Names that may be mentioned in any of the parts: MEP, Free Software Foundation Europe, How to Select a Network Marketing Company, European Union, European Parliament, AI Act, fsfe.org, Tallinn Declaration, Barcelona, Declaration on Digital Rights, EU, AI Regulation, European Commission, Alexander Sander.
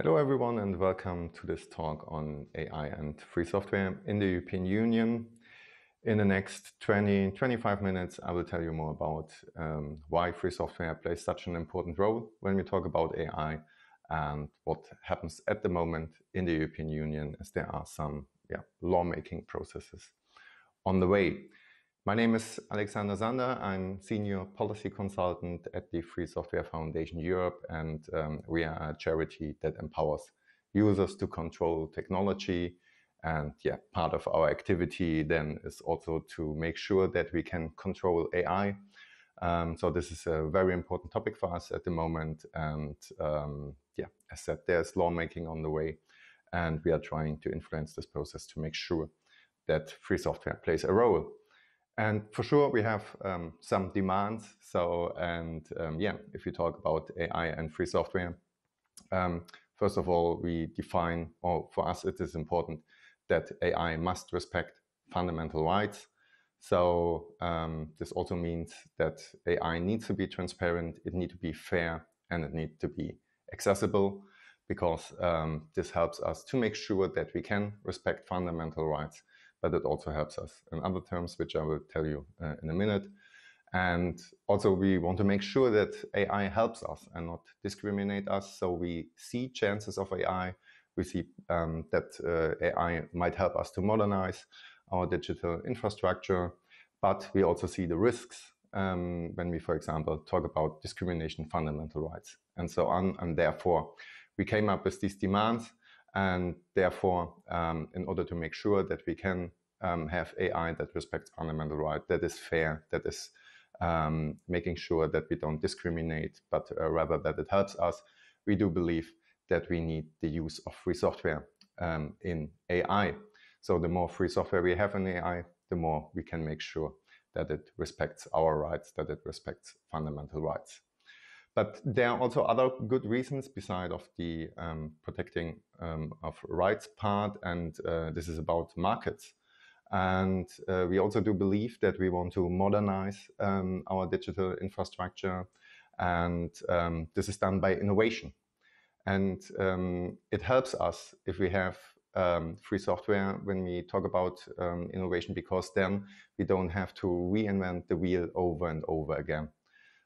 Hello everyone and welcome to this talk on AI and free software in the European Union. In the next 20-25 minutes I will tell you more about why free software plays such an important role when we talk about AI and what happens at the moment in the European Union, as there are some lawmaking processes on the way. My name is Alexander Sander. I'm Senior Policy Consultant at the Free Software Foundation Europe, and we are a charity that empowers users to control technology. And part of our activity then is also to make sure that we can control AI. So this is a very important topic for us at the moment. And as said, there's lawmaking on the way, and we are trying to influence this process to make sure that free software plays a role. And for sure, we have some demands. So, and if you talk about AI and free software, first of all, we define, or for us, it is important that AI must respect fundamental rights. So this also means that AI needs to be transparent, it needs to be fair, and it needs to be accessible, because this helps us to make sure that we can respect fundamental rights. But it also helps us in other terms, which I will tell you in a minute. And also we want to make sure that AI helps us and not discriminate us. So we see chances of AI. We see that AI might help us to modernize our digital infrastructure. But we also see the risks when we, for example, talk about discrimination, fundamental rights, and so on. And therefore, we came up with these demands. And therefore, in order to make sure that we can have AI that respects fundamental rights, that is fair, that is making sure that we don't discriminate, but rather that it helps us, we do believe that we need the use of free software in AI. So the more free software we have in AI, the more we can make sure that it respects our rights, that it respects fundamental rights. But there are also other good reasons beside of the protecting of rights part, and this is about markets. And we also do believe that we want to modernize our digital infrastructure, and this is done by innovation. And it helps us if we have free software when we talk about innovation, because then we don't have to reinvent the wheel over and over again.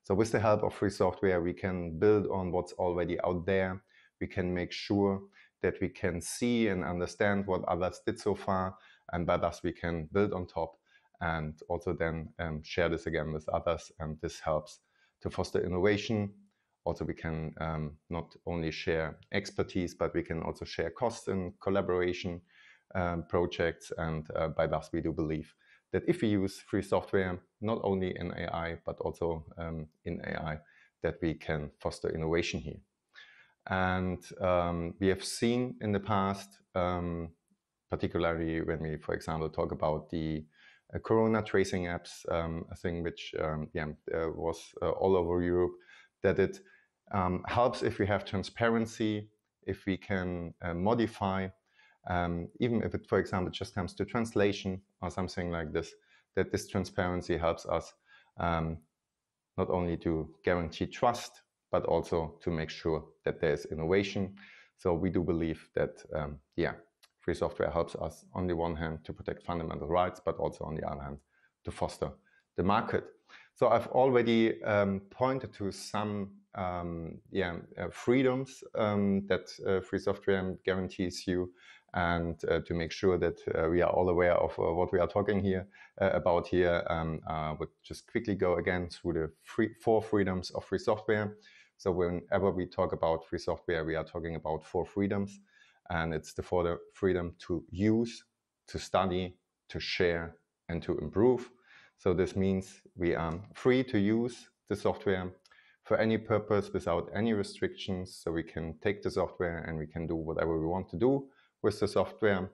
So with the help of free software, we can build on what's already out there. We can make sure that we can see and understand what others did so far, and by thus we can build on top and also then share this again with others. And this helps to foster innovation. Also, we can not only share expertise, but we can also share costs and collaboration projects. And by thus we do believe that if we use free software, not only in AI, but also in AI, that we can foster innovation here. And we have seen in the past, particularly when we, for example, talk about the corona tracing apps, a thing which was all over Europe, that it helps if we have transparency, if we can modify, even if it, for example, just comes to translation or something like this, that this transparency helps us not only to guarantee trust, but also to make sure that there's innovation. So we do believe that, free software helps us on the one hand to protect fundamental rights, but also on the other hand to foster the market. So I've already pointed to some freedoms that free software guarantees you, and to make sure that we are all aware of what we are talking here about here, I would just quickly go again through the four freedoms of free software. So whenever we talk about free software, we are talking about four freedoms, and it's the freedom to use, to study, to share, and to improve. So this means we are free to use the software for any purpose without any restrictions. So we can take the software and we can do whatever we want to do with the software,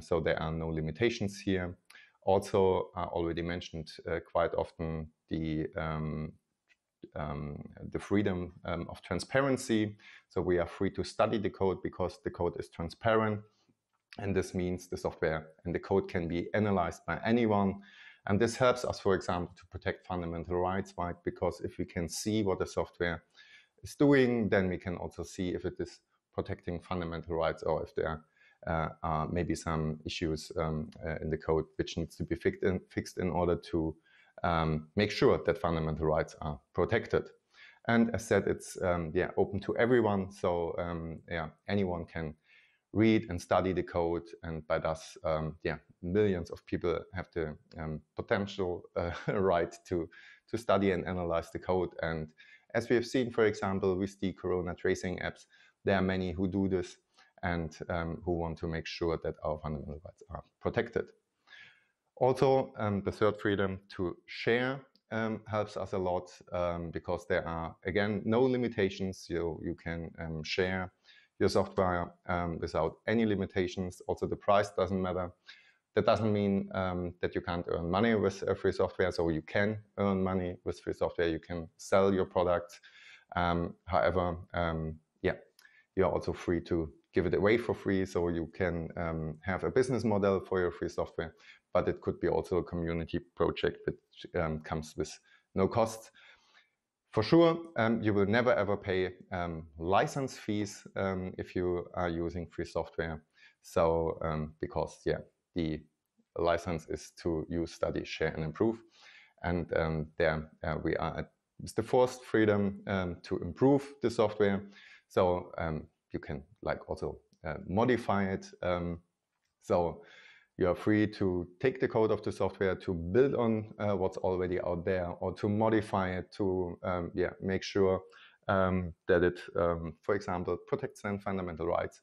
so there are no limitations here. Also, I already mentioned quite often the freedom of transparency. So we are free to study the code because the code is transparent, and this means the software and the code can be analyzed by anyone. And this helps us, for example, to protect fundamental rights, right? Because if we can see what the software is doing, then we can also see if it is protecting fundamental rights, or if there are maybe some issues in the code which needs to be fixed in order to make sure that fundamental rights are protected. And as said, it's open to everyone, so anyone can read and study the code, and by thus millions of people have the potential right to study and analyze the code. And as we have seen, for example, with the corona tracing apps, there are many who do this and who want to make sure that our fundamental rights are protected. Also, the third freedom to share helps us a lot, because there are, again, no limitations. You can share your software without any limitations. Also, the price doesn't matter. That doesn't mean that you can't earn money with free software. So you can earn money with free software. You can sell your products. However, you're also free to give it away for free. So you can have a business model for your free software, but it could be also a community project which comes with no cost. For sure, you will never ever pay license fees if you are using free software. So because the license is to use, study, share and improve. And there we are at the fourth freedom to improve the software. So you can also modify it. So you are free to take the code of the software, to build on what's already out there, or to modify it to make sure that it, for example, protects fundamental rights.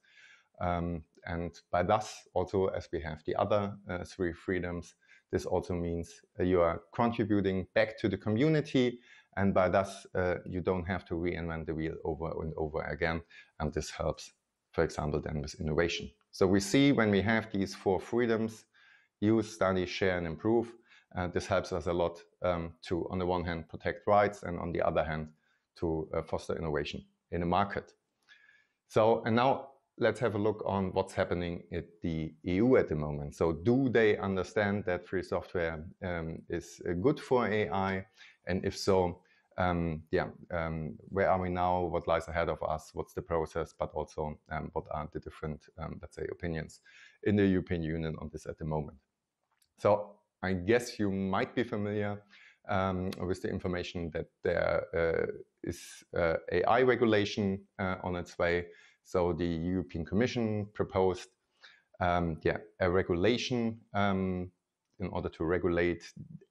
And by thus, also, as we have the other three freedoms, this also means you are contributing back to the community, and by thus, you don't have to reinvent the wheel over and over again, and this helps, for example, then with innovation. So we see when we have these four freedoms, use, study, share and improve, this helps us a lot to, on the one hand, protect rights, and on the other hand, to foster innovation in the market. So, and now let's have a look on what's happening at the EU at the moment. So do they understand that free software is good for AI? And if so, where are we now? What lies ahead of us? What's the process? But also, what are the different, let's say, opinions in the European Union on this at the moment? So I guess you might be familiar with the information that there is AI regulation on its way. So the European Commission proposed a regulation in order to regulate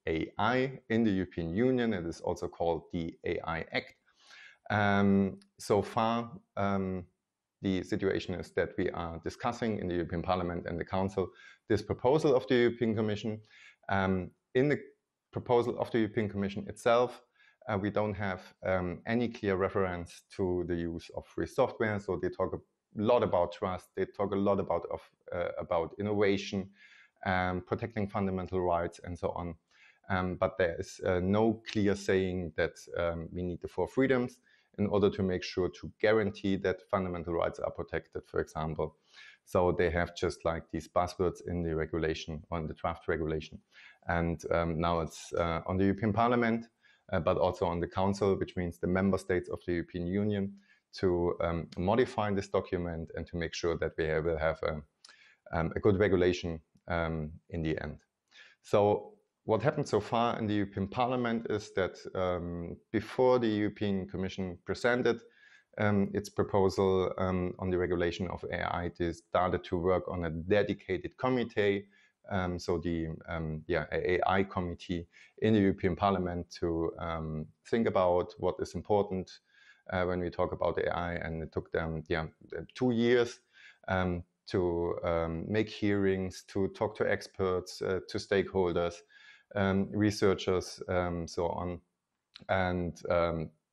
AI in the European Union. It is also called the AI Act. So far, the situation is that we are discussing in the European Parliament and the Council this proposal of the European Commission. In the proposal of the European Commission itself, we don't have any clear reference to the use of free software. So they talk a lot about trust. They talk a lot about innovation, protecting fundamental rights, and so on. But there is no clear saying that we need the four freedoms in order to make sure to guarantee that fundamental rights are protected, for example. So they have just these buzzwords in the regulation, on the draft regulation. And now it's on the European Parliament, but also on the Council, which means the member states of the European Union, to modify this document and to make sure that we will have a good regulation in the end. So what happened so far in the European Parliament is that before the European Commission presented its proposal on the regulation of AI, they started to work on a dedicated committee, so the AI committee in the European Parliament, to think about what is important when we talk about AI. And it took them 2 years to make hearings, to talk to experts, to stakeholders, researchers, so on. And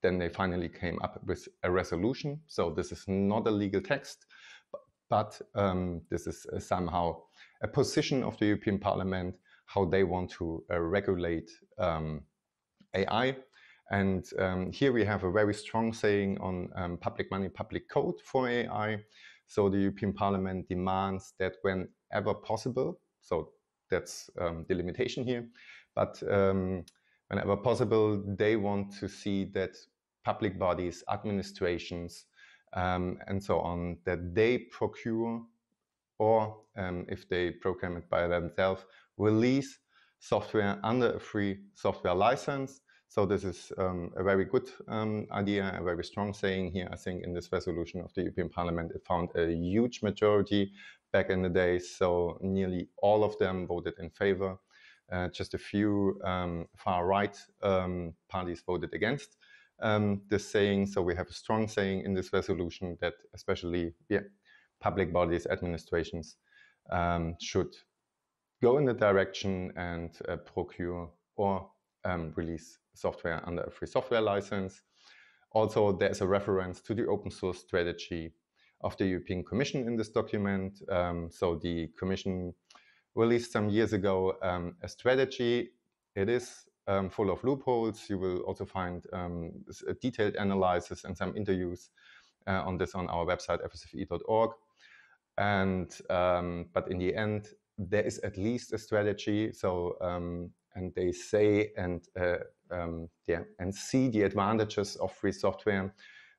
then they finally came up with a resolution. So this is not a legal text, but this is somehow a position of the European Parliament, how they want to regulate AI. And here we have a very strong saying on public money, public code for AI. So the European Parliament demands that whenever possible, so that's the limitation here, but whenever possible, they want to see that public bodies, administrations, and so on, that they procure or, if they program it by themselves, release software under a free software license. So this is a very good idea, a very strong saying here. I think in this resolution of the European Parliament, it found a huge majority back in the days. So nearly all of them voted in favor. Just a few far-right parties voted against this saying. So we have a strong saying in this resolution that especially public bodies, administrations should go in the direction and procure or release software under a free software license. Also, there's a reference to the open source strategy of the European Commission in this document. So the Commission released some years ago a strategy. It is full of loopholes. You will also find a detailed analysis and some interviews on this on our website, fsfe.org. And but in the end, there is at least a strategy. So and they say and see the advantages of free software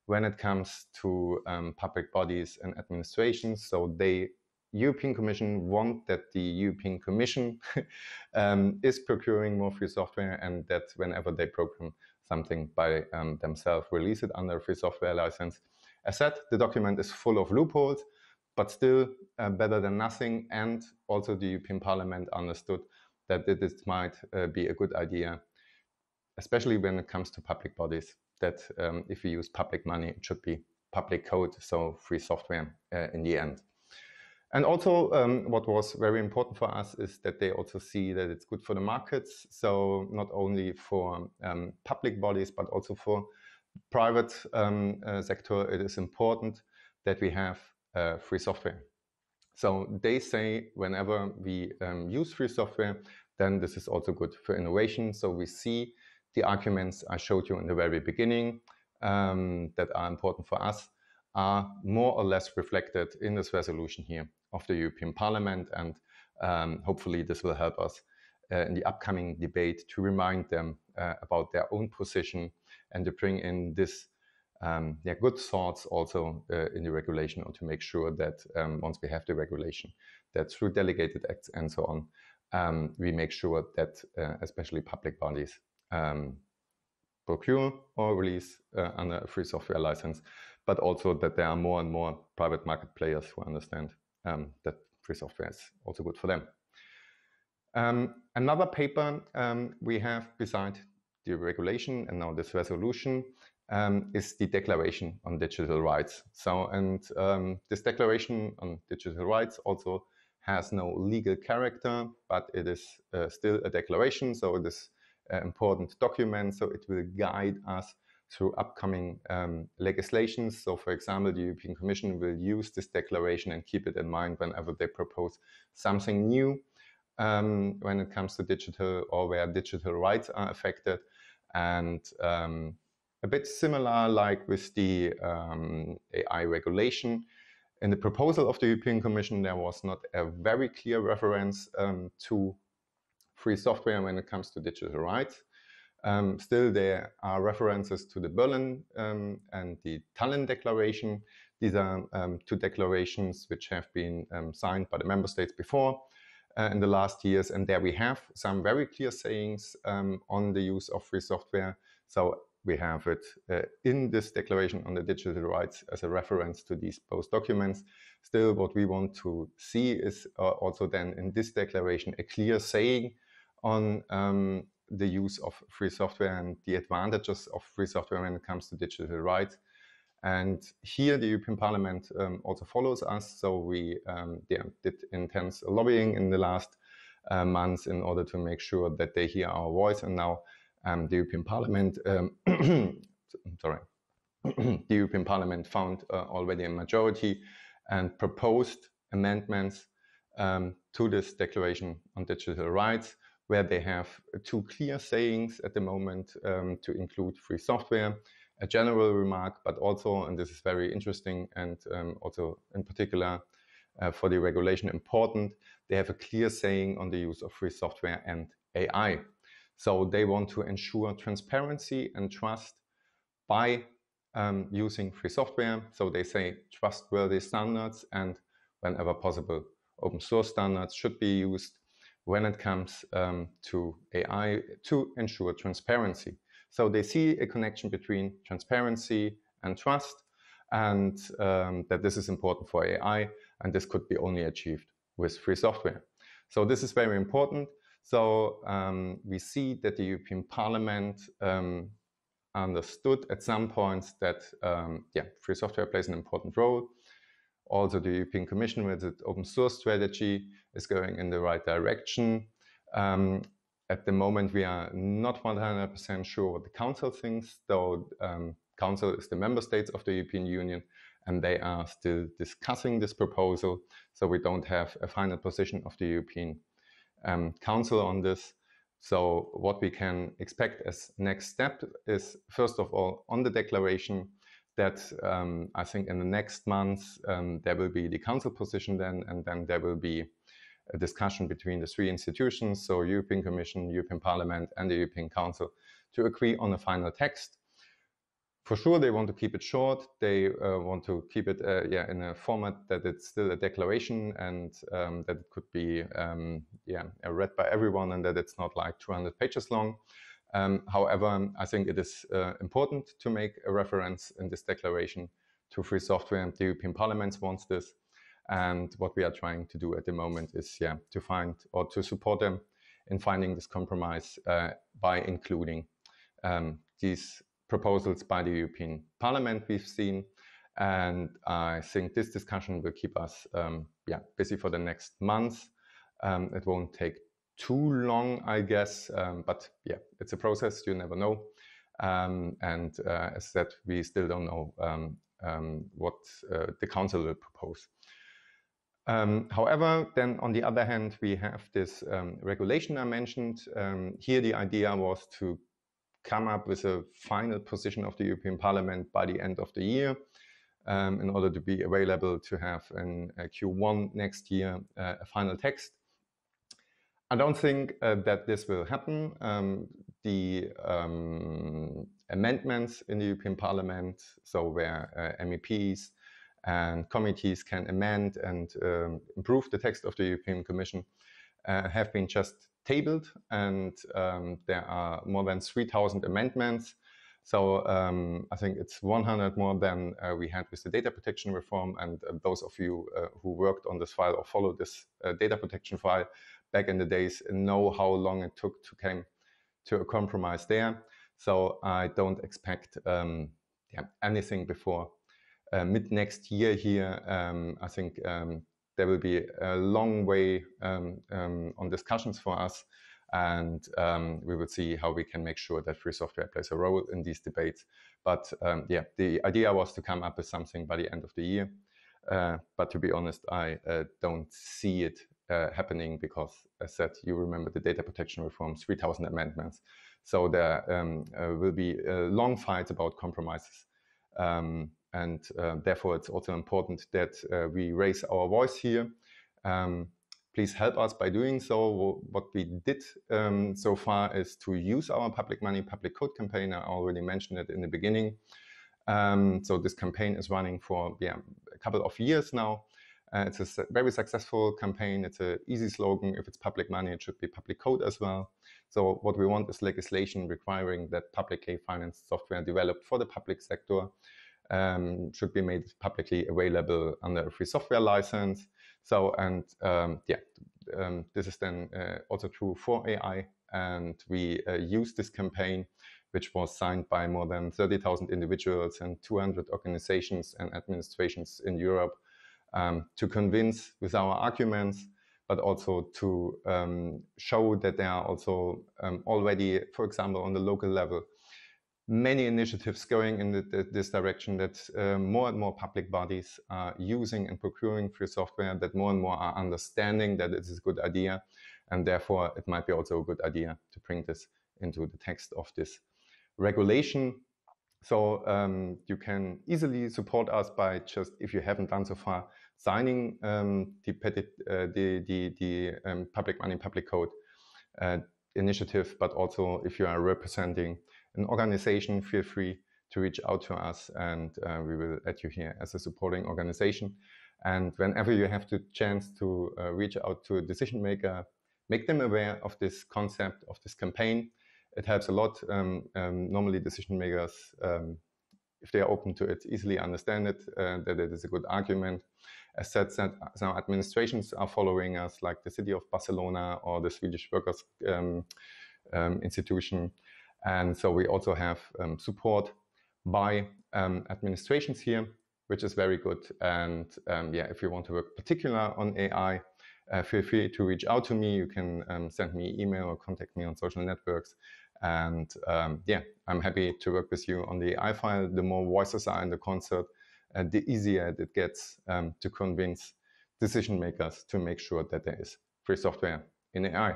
when it comes to public bodies and administrations. So they, European Commission, want that the European Commission is procuring more free software, and that whenever they program something by themselves, release it under a free software license. As said, the document is full of loopholes, but still better than nothing. And also the European Parliament understood that this might be a good idea, especially when it comes to public bodies, that if we use public money, it should be public code, so free software in the end. And also what was very important for us is that they also see that it's good for the markets. So not only for public bodies, but also for private sector, it is important that we have free software. So they say whenever we use free software, then this is also good for innovation. So we see the arguments I showed you in the very beginning that are important for us are more or less reflected in this resolution here of the European Parliament. And hopefully this will help us in the upcoming debate to remind them about their own position and to bring in this good thoughts also in the regulation, or to make sure that once we have the regulation, that through delegated acts and so on, we make sure that especially public bodies procure or release under a free software license, but also that there are more and more private market players who understand that free software is also good for them. Another paper we have beside the regulation and now this resolution is the Declaration on Digital Rights. So, and this Declaration on Digital Rights also has no legal character, but it is still a declaration. So it is an important document. So it will guide us through upcoming legislations. So for example, the European Commission will use this declaration and keep it in mind whenever they propose something new when it comes to digital or where digital rights are affected. And a bit similar like with the AI regulation. In the proposal of the European Commission, there was not a very clear reference to free software when it comes to digital rights. Still, there are references to the Berlin and the Tallinn Declaration. These are two declarations which have been signed by the member states before in the last years. And there we have some very clear sayings on the use of free software. So we have it in this Declaration on the Digital Rights as a reference to these both documents. Still, what we want to see is also then in this declaration a clear saying on the use of free software and the advantages of free software when it comes to digital rights. And here the European Parliament also follows us. So we did intense lobbying in the last months in order to make sure that they hear our voice. And now the European Parliament, the European Parliament found already a majority and proposed amendments to this Declaration on Digital Rights, where they have two clear sayings at the moment to include free software, a general remark, but also, and this is very interesting and also in particular for the regulation important, they have a clear saying on the use of free software and AI. So they want to ensure transparency and trust by using free software. So they say trustworthy standards, and whenever possible, open source standards should be used when it comes to AI to ensure transparency. So they see a connection between transparency and trust, and that this is important for AI, and this could be only achieved with free software. So this is very important. So we see that the European Parliament understood at some points that free software plays an important role. Also, the European Commission with its open source strategy is going in the right direction. At the moment, we are not 100% sure what the Council thinks, though Council is the member states of the European Union, and they are still discussing this proposal. So we don't have a final position of the European Council on this. So what we can expect as next step is, first of all, on the declaration, that I think in the next months there will be the Council position then, and then there will be a discussion between the three institutions, so European Commission, European Parliament and the European Council, to agree on a final text. For sure they want to keep it short, they want to keep it in a format that it's still a declaration, and that it could be read by everyone, and that it's not like 200 pages long. However, I think it is important to make a reference in this declaration to free software, and the European Parliament wants this. And what we are trying to do at the moment is to find, or to support them in finding, this compromise by including these proposals by the European Parliament we've seen. And I think this discussion will keep us busy for the next months. It won't take too long, I guess, but it's a process, you never know. And as said, we still don't know what the Council will propose. However, then on the other hand, we have this regulation I mentioned. Here the idea was to come up with a final position of the European Parliament by the end of the year, in order to be available to have in Q1 next year a final text. I don't think that this will happen. The amendments in the European Parliament, so where MEPs and committees can amend and improve the text of the European Commission, have been just tabled, and there are more than 3,000 amendments. So I think it's 100 more than we had with the data protection reform, and those of you who worked on this file or followed this data protection file back in the days know how long it took to come to a compromise there. So I don't expect anything before mid next year here. I think there will be a long way on discussions for us, and we will see how we can make sure that free software plays a role in these debates. But the idea was to come up with something by the end of the year. But to be honest, I don't see it happening, because as said, you remember the data protection reform, 3,000 amendments. So there will be long fights about compromises. And therefore, it's also important that we raise our voice here. Please help us by doing so. What we did so far is to use our public money, public code campaign. I already mentioned it in the beginning. So this campaign is running for a couple of years now. It's a very successful campaign. It's an easy slogan. If it's public money, it should be public code as well. So what we want is legislation requiring that publicly financed software developed for the public sector should be made publicly available under a free software license. So, this is then also true for AI. And we use this campaign, which was signed by more than 30,000 individuals and 200 organizations and administrations in Europe, to convince with our arguments, but also to show that there are also already, for example, on the local level, many initiatives going in this direction, that more and more public bodies are using and procuring free software, that more and more are understanding that it is a good idea, and therefore it might be also a good idea to bring this into the text of this regulation. So you can easily support us by just, if you haven't done so far, signing the public money, public code initiative. But also, if you are representing an organization, feel free to reach out to us, and we will add you here as a supporting organization. And whenever you have the chance to reach out to a decision maker, make them aware of this concept, of this campaign. It helps a lot. Normally decision makers, if they are open to it, easily understand it, that it is a good argument. As said, some administrations are following us, like the city of Barcelona or the Swedish Workers' Institution. And so we also have support by administrations here, which is very good. And yeah, if you want to work particular on AI, feel free to reach out to me. You can send me email or contact me on social networks. And yeah, I'm happy to work with you on the AI file. The more voices are in the concert, the easier it gets to convince decision makers to make sure that there is free software in AI.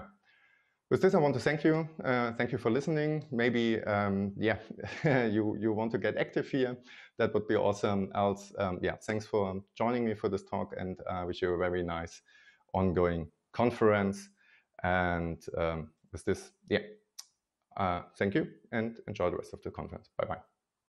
With this, I want to thank you. Thank you for listening. Maybe, yeah, you want to get active here. That would be awesome. Else, yeah, thanks for joining me for this talk, and I wish you a very nice ongoing conference. And with this, yeah, thank you and enjoy the rest of the conference. Bye-bye.